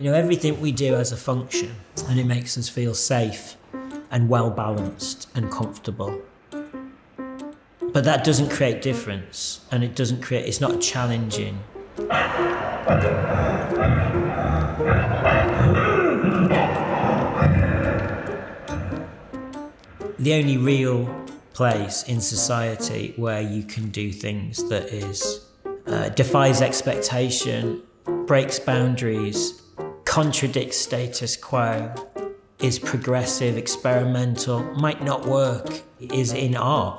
You know, everything we do has a function, and it makes us feel safe and well-balanced and comfortable. But that doesn't create difference, and it doesn't create, it's not challenging. The only real place in society where you can do things that is defies expectation, breaks boundaries, contradicts status quo, is progressive, experimental, might not work, is in art.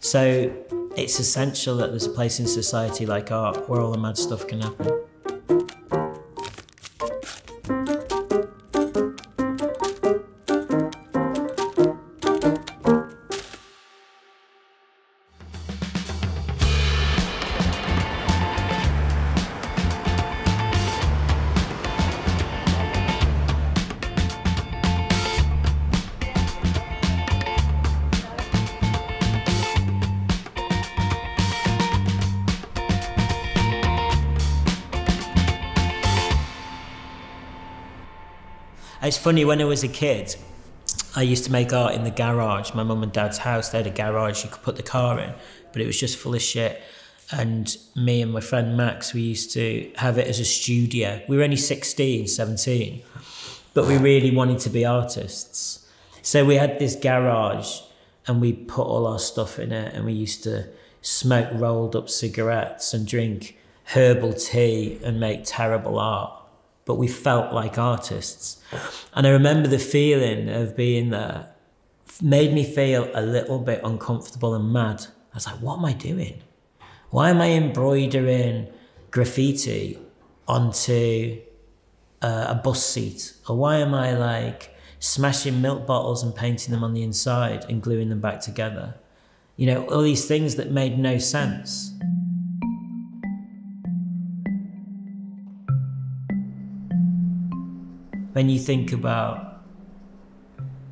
So it's essential that there's a place in society like art where all the mad stuff can happen. It's funny, when I was a kid, I used to make art in the garage. My mum and dad's house, they had a garage you could put the car in, but it was just full of shit. And me and my friend Max, we used to have it as a studio. We were only 16, 17, but we really wanted to be artists. So we had this garage and we put all our stuff in it, and we used to smoke rolled up cigarettes and drink herbal tea and make terrible art. But we felt like artists. And I remember the feeling of being there made me feel a little bit uncomfortable and mad. I was like, what am I doing? Why am I embroidering graffiti onto a bus seat? Or why am I like smashing milk bottles and painting them on the inside and gluing them back together? You know, all these things that made no sense. When you think about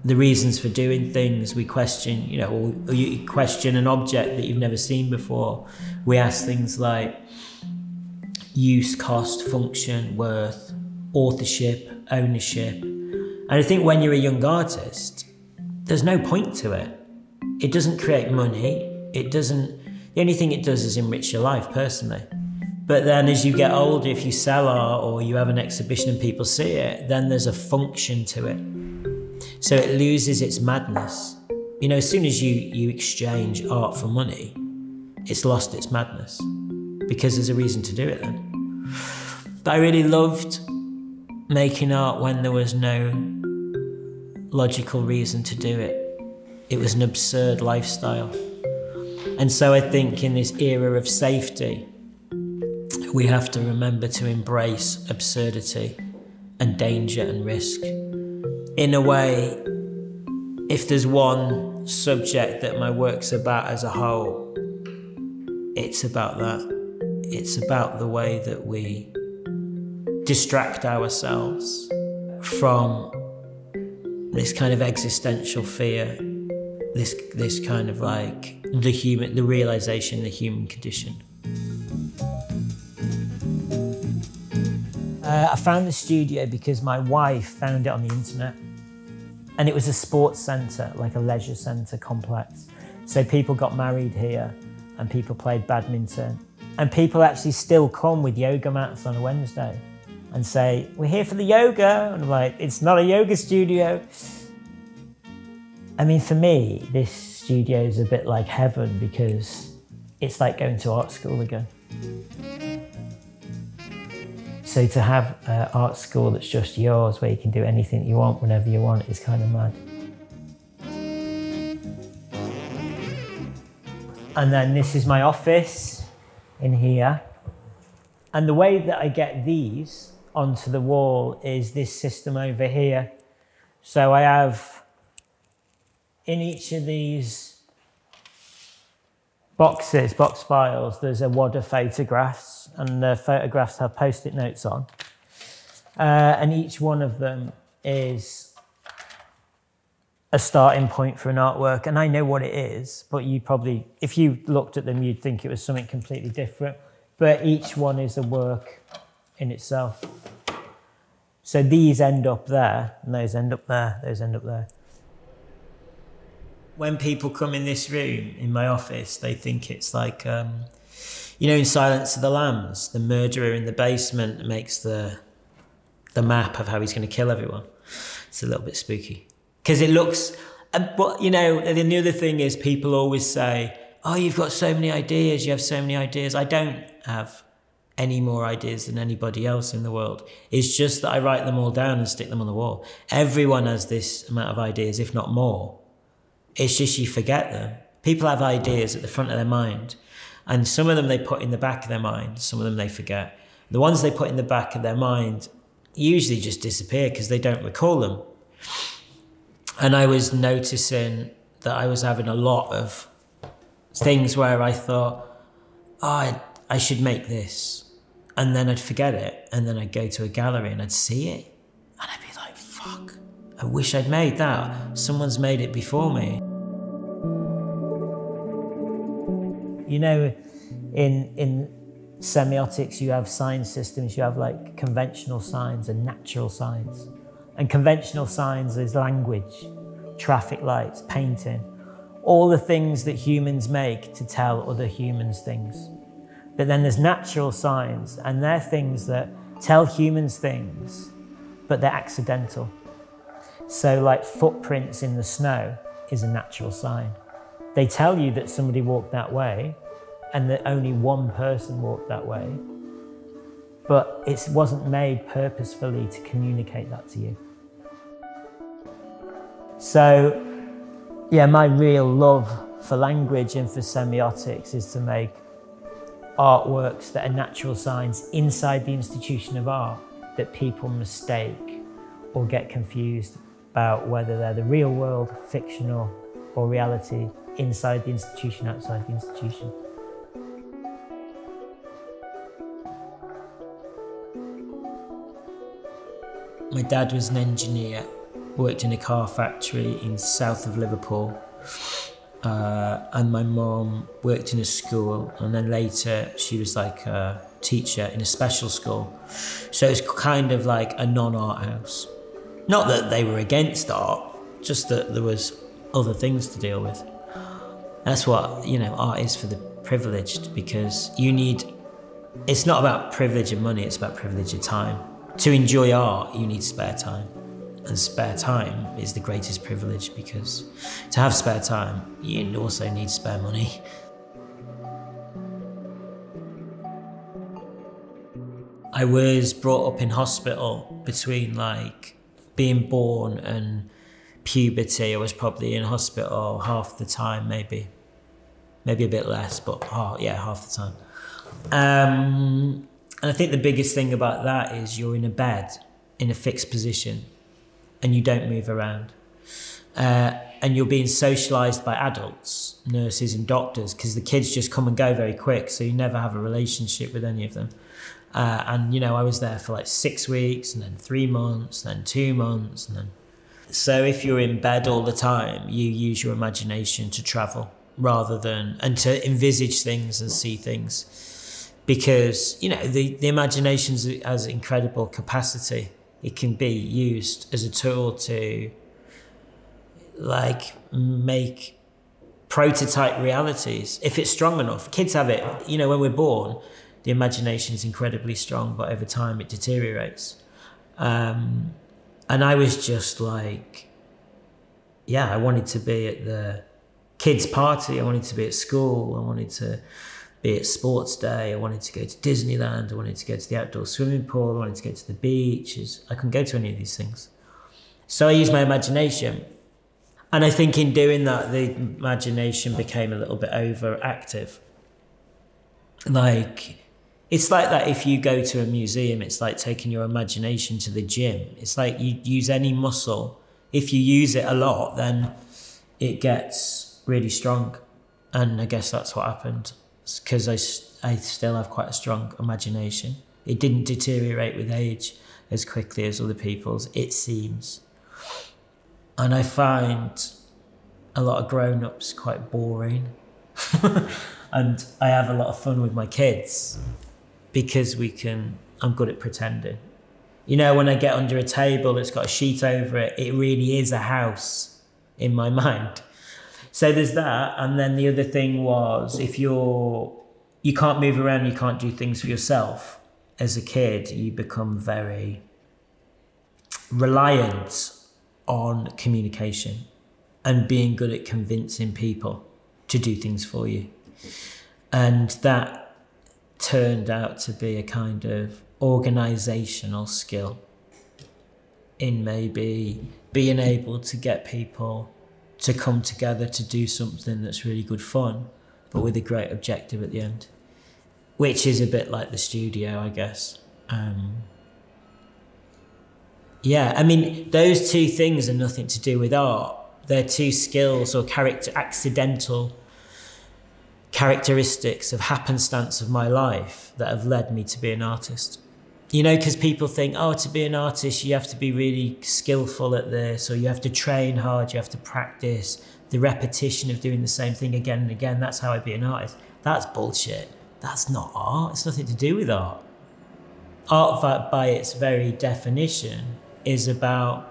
the reasons for doing things, we question, you know, or you question an object that you've never seen before. We ask things like use, cost, function, worth, authorship, ownership. And I think when you're a young artist, there's no point to it. It doesn't create money. It doesn't, the only thing it does is enrich your life personally. But then as you get older, if you sell art or you have an exhibition and people see it, then there's a function to it. So it loses its madness. You know, as soon as you exchange art for money, it's lost its madness because there's a reason to do it then. But I really loved making art when there was no logical reason to do it. It was an absurd lifestyle. And so I think in this era of safety, we have to remember to embrace absurdity and danger and risk. In a way, if there's one subject that my work's about as a whole, it's about that. It's about the way that we distract ourselves from this kind of existential fear, this kind of like the realization, the human condition. I found the studio because my wife found it on the internet, and it was a sports centre, like a leisure centre complex. So people got married here, and people played badminton, and people actually still come with yoga mats on a Wednesday and say, we're here for the yoga, and I'm like, it's not a yoga studio. I mean, for me, this studio is a bit like heaven because it's like going to art school again. So to have an art school that's just yours, where you can do anything you want, whenever you want, is kind of mad. And then this is my office in here. And the way that I get these onto the wall is this system over here. So I have, in each of these boxes, box files, there's a wad of photographs, and the photographs have post-it notes on. And each one of them is a starting point for an artwork. And I know what it is, but you probably, if you looked at them, you'd think it was something completely different. But each one is a work in itself. So these end up there, and those end up there, those end up there. When people come in this room, in my office, they think it's like, you know, in Silence of the Lambs, the murderer in the basement makes the map of how he's going to kill everyone. It's a little bit spooky. Because it looks, but you know, and the other thing is people always say, oh, you've got so many ideas, you have so many ideas. I don't have any more ideas than anybody else in the world. It's just that I write them all down and stick them on the wall. Everyone has this amount of ideas, if not more. It's just you forget them. People have ideas at the front of their mind, and some of them they put in the back of their mind, some of them they forget. The ones they put in the back of their mind usually just disappear because they don't recall them. And I was noticing that I was having a lot of things where I thought, oh, I should make this. And then I'd forget it. And then I'd go to a gallery and I'd see it. And I'd be like, fuck, I wish I'd made that. Someone's made it before me. You know, in semiotics, you have sign systems. You have like conventional signs and natural signs. And conventional signs is language, traffic lights, painting, all the things that humans make to tell other humans things. But then there's natural signs, and they're things that tell humans things, but they're accidental. So like footprints in the snow is a natural sign. They tell you that somebody walked that way and that only one person walked that way, but it wasn't made purposefully to communicate that to you. So yeah, my real love for language and for semiotics is to make artworks that are natural signs inside the institution of art that people mistake or get confused about whether they're the real world, fictional, or reality inside the institution, outside the institution. My dad was an engineer, worked in a car factory in south of Liverpool. And my mum worked in a school, and then later she was like a teacher in a special school. So it's kind of like a non-art house. Not that they were against art, just that there was other things to deal with. That's what, you know, art is for the privileged, because you need, it's not about privilege and money, it's about privilege of time. To enjoy art, you need spare time. And spare time is the greatest privilege, because to have spare time, you also need spare money. I was brought up in hospital between like being born and puberty. I was probably in hospital half the time, maybe a bit less, but oh, yeah, half the time. And I think the biggest thing about that is you're in a bed in a fixed position, and you don't move around. And you're being socialised by adults, nurses and doctors, because the kids just come and go very quick, so you never have a relationship with any of them. And, you know, I was there for like 6 weeks, and then 3 months, then 2 months, and then... So if you're in bed all the time, you use your imagination to travel, rather than... and to envisage things and see things. Because, you know, the imagination has incredible capacity. It can be used as a tool to like make prototype realities if it's strong enough. Kids have it, you know, when we're born, the imagination's incredibly strong, but over time it deteriorates. And I was just like, yeah, I wanted to be at the kids' party. I wanted to be at school. I wanted to be it sports day, I wanted to go to Disneyland, I wanted to go to the outdoor swimming pool, I wanted to go to the beaches. I couldn't go to any of these things. So I used my imagination. And I think in doing that, the imagination became a little bit overactive. Like, it's like that if you go to a museum, it's like taking your imagination to the gym. It's like you use any muscle. If you use it a lot, then it gets really strong. And I guess that's what happened. Because I still have quite a strong imagination. It didn't deteriorate with age as quickly as other people's, it seems. And I find a lot of grown-ups quite boring. And I have a lot of fun with my kids because I'm good at pretending. You know, when I get under a table that's got a sheet over it, it really is a house in my mind. So there's that. And then the other thing was, if you can't move around, you can't do things for yourself. As a kid, you become very reliant on communication and being good at convincing people to do things for you. And that turned out to be a kind of organisational skill in maybe being able to get people to come together to do something that's really good fun, but with a great objective at the end, which is a bit like the studio, I guess. Yeah, I mean, those two things are nothing to do with art. They're two skills or accidental characteristics of happenstance of my life that have led me to be an artist. You know, because people think, oh, to be an artist, you have to be really skillful at this, or you have to train hard, you have to practice the repetition of doing the same thing again and again. That's how I'd be an artist. That's bullshit. That's not art. It's nothing to do with art. Art, by its very definition, is about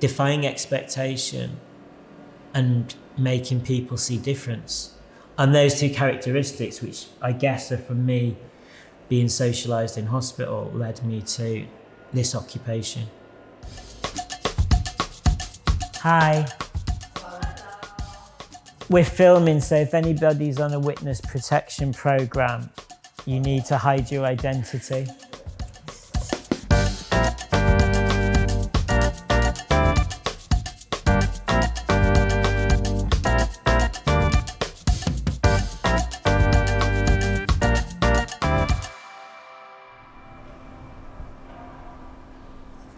defying expectation and making people see difference. And those two characteristics, which I guess are from me being socialised in hospital, led me to this occupation. Hi. We're filming, so if anybody's on a witness protection programme, you need to hide your identity.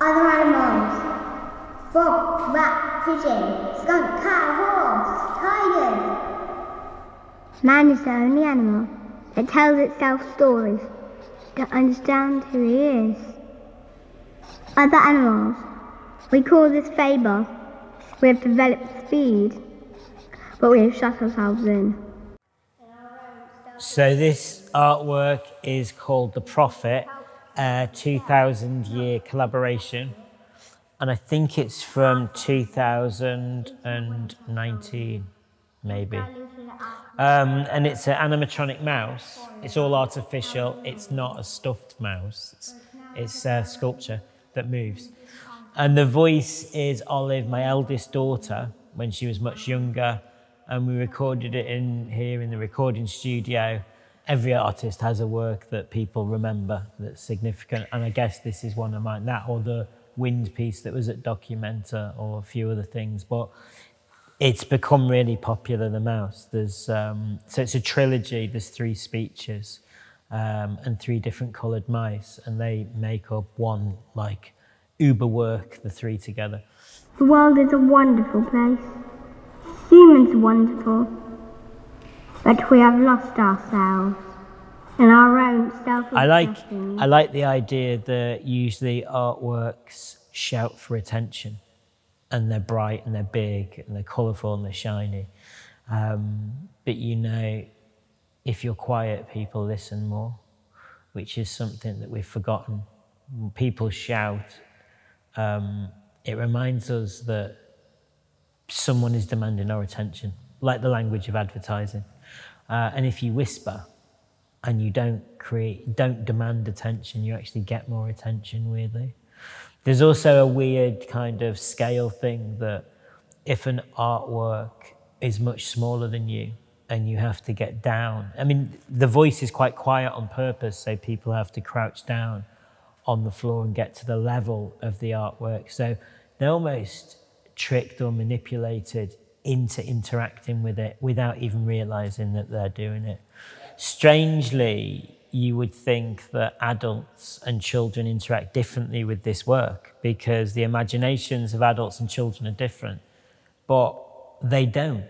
Other animals: frog, rat, pigeon, skunk, cat, horse, tiger. Man is the only animal that tells itself stories to understand who he is. Other animals, we call this fable. We have developed speed, but we have shut ourselves in. So this artwork is called The Prophet. 2000-year collaboration, and I think it's from 2019, maybe. And it's an animatronic mouse. It's all artificial. It's not a stuffed mouse. It's a sculpture that moves. And the voice is Olive, my eldest daughter, when she was much younger, and we recorded it in here in the recording studio. Every artist has a work that people remember that's significant, and I guess this is one of mine, that or the wind piece that was at Documenta or a few other things, but it's become really popular, the mouse. There's, so it's a trilogy, there's three speeches and three different coloured mice, and they make up one, like, uber work, the three together. The world is a wonderful place. Humans are wonderful. But we have lost ourselves in our own self-obsession. I like the idea that usually artworks shout for attention, and they're bright and they're big and they're colourful and they're shiny. But you know, if you're quiet, people listen more, which is something that we've forgotten. When people shout, it reminds us that someone is demanding our attention, like the language of advertising. And if you whisper and you don't demand attention, you actually get more attention, weirdly. There's also a weird kind of scale thing that if an artwork is much smaller than you and you have to get down, I mean, the voice is quite quiet on purpose, so people have to crouch down on the floor and get to the level of the artwork. So they're almost tricked or manipulated into interacting with it without even realising that they're doing it. Strangely, you would think that adults and children interact differently with this work because the imaginations of adults and children are different, but they don't.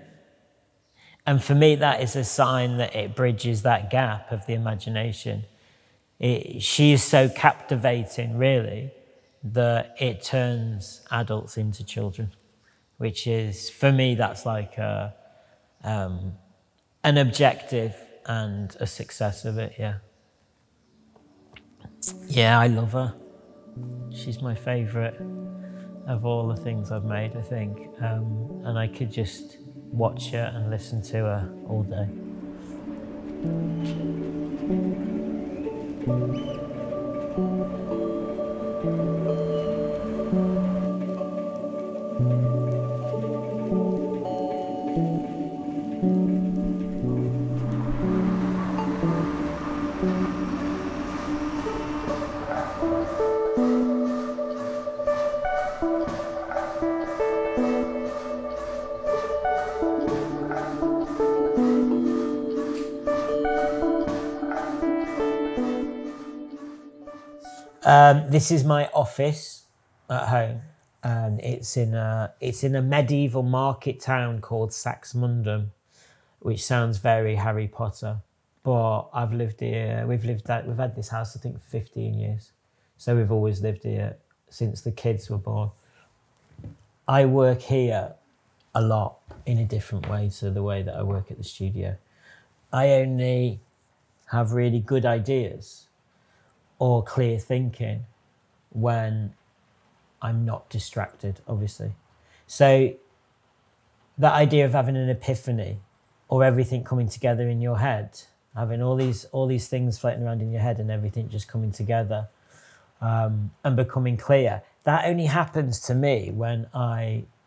And for me, that is a sign that it bridges that gap of the imagination. She is so captivating, really, that it turns adults into children, which is, for me, that's like a, an objective and a success of it, yeah. Yeah, I love her. She's my favourite of all the things I've made, I think. And I could just watch her and listen to her all day. This is my office at home, and it's in a medieval market town called Saxmundham, which sounds very Harry Potter. But I've lived here. We've had this house, I think, 15 years. So we've always lived here since the kids were born. I work here a lot in a different way to the way that I work at the studio. I only have really good ideas or clear thinking when I'm not distracted, obviously. So that idea of having an epiphany or everything coming together in your head, having all these things floating around in your head and everything just coming together and becoming clear, that only happens to me when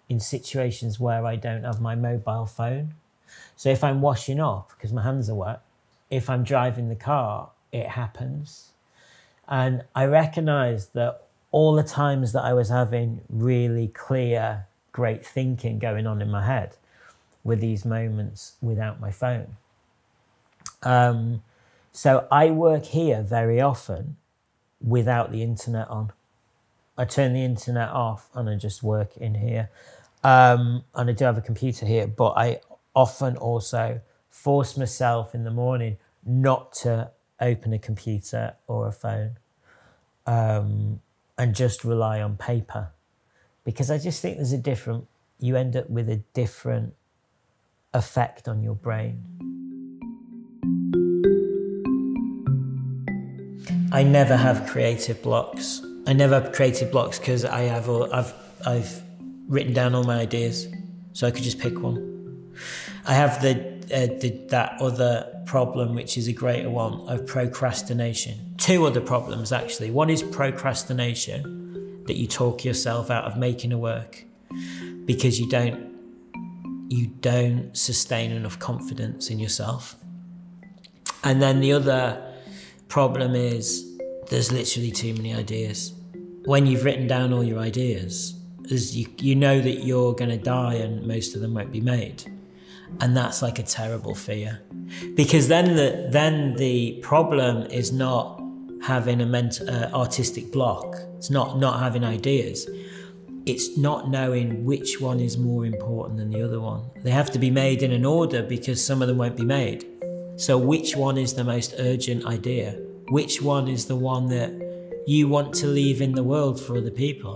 in situations where I don't have my mobile phone. So if I'm washing up, because my hands are wet, if I'm driving the car, it happens. And I recognised that all the times that I was having really clear, great thinking going on in my head were these moments without my phone. So I work here very often without the internet on. I turn the internet off and I just work in here. And I do have a computer here, but I often also force myself in the morning not to open a computer or a phone and just rely on paper, because I just think there's a different, you end up with a different effect on your brain. I never have creative blocks. I never have creative blocks because I've written down all my ideas, so I could just pick one. I have that other problem, which is a greater one, of procrastination. Two other problems, actually. One is procrastination, that you talk yourself out of making a work because you don't sustain enough confidence in yourself. And then the other problem is there's literally too many ideas. When you've written down all your ideas, you know that you're going to die and most of them won't be made. And that's like a terrible fear, because then the problem is not having a artistic block. It's not having ideas. It's not knowing which one is more important than the other one. They have to be made in an order because some of them won't be made. So which one is the most urgent idea? Which one is the one that you want to leave in the world for other people?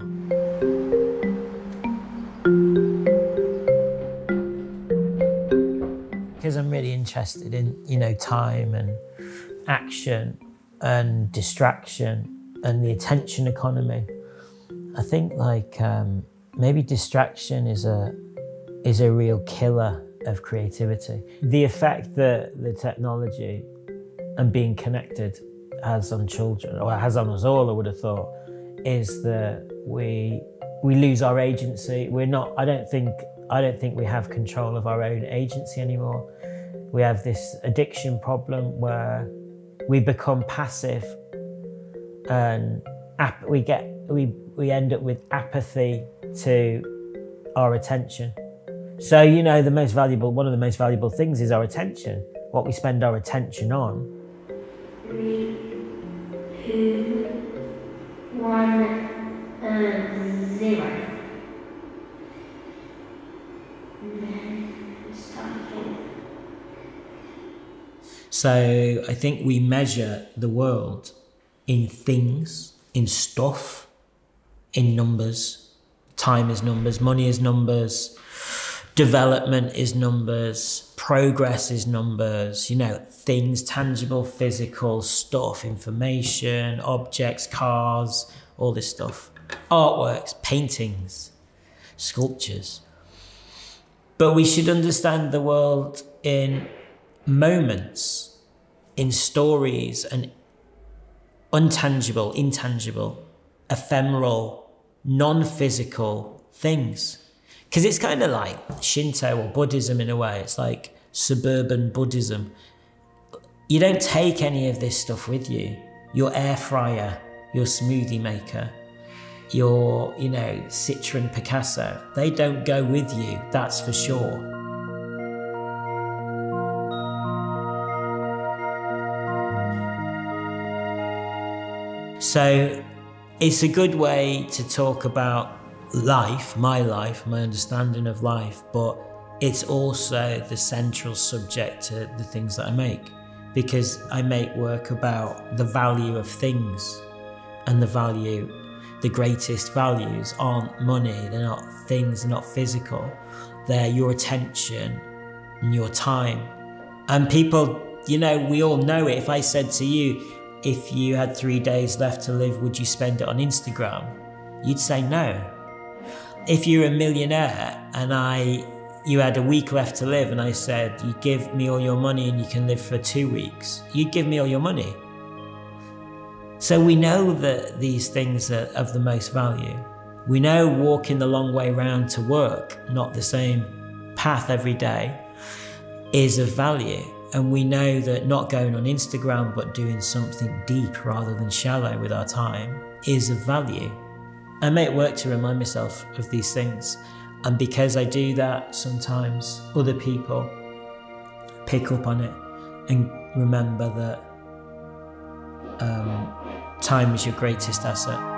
Because I'm really interested in, you know, time and action and distraction and the attention economy. I think like maybe distraction is a real killer of creativity. The effect that the technology and being connected has on children, or has on us all, I would have thought, is that we lose our agency. I don't think we have control of our own agency anymore. We have this addiction problem where we become passive and we end up with apathy to our attention. So, you know, one of the most valuable things is our attention, what we spend our attention on. 3, 2, 1, 0. So I think we measure the world in things, in stuff, in numbers. Time is numbers, money is numbers, development is numbers, progress is numbers, you know, things, tangible, physical stuff, information, objects, cars, all this stuff, artworks, paintings, sculptures. But we should understand the world in moments, in stories, and untangible, intangible, ephemeral, non-physical things. Because it's kind of like Shinto or Buddhism in a way. It's like suburban Buddhism. You don't take any of this stuff with you. Your air fryer, your smoothie maker, your, you know, Citroën Picasso. They don't go with you, that's for sure. So it's a good way to talk about life, my understanding of life, but it's also the central subject to the things that I make, because I make work about the value of things, and the value, the greatest values aren't money, they're not things, they're not physical, they're your attention and your time. And people, you know, we all know it. If I said to you, if you had 3 days left to live, would you spend it on Instagram? You'd say no. If you're a millionaire and you had a week left to live and I said, you give me all your money and you can live for 2 weeks, you'd give me all your money. So we know that these things are of the most value. We know walking the long way round to work, not the same path every day, is of value. And we know that not going on Instagram, but doing something deep rather than shallow with our time is of value. I make work to remind myself of these things. And because I do that, sometimes other people pick up on it and remember that time is your greatest asset.